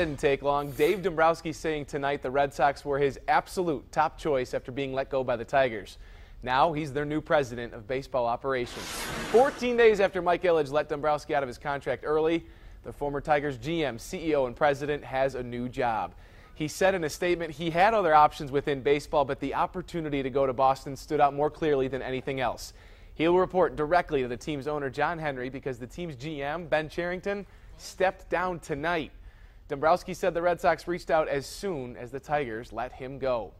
Didn't take long. Dave Dombrowski saying tonight the Red Sox were his absolute top choice after being let go by the Tigers. Now he's their new president of baseball operations. 14 days after Mike Ilitch let Dombrowski out of his contract early, the former Tigers GM, CEO, and president has a new job. He said in a statement he had other options within baseball, but the opportunity to go to Boston stood out more clearly than anything else. He'll report directly to the team's owner, John Henry, because the team's GM, Ben Cherington, stepped down tonight. Dombrowski said the Red Sox reached out as soon as the Tigers let him go.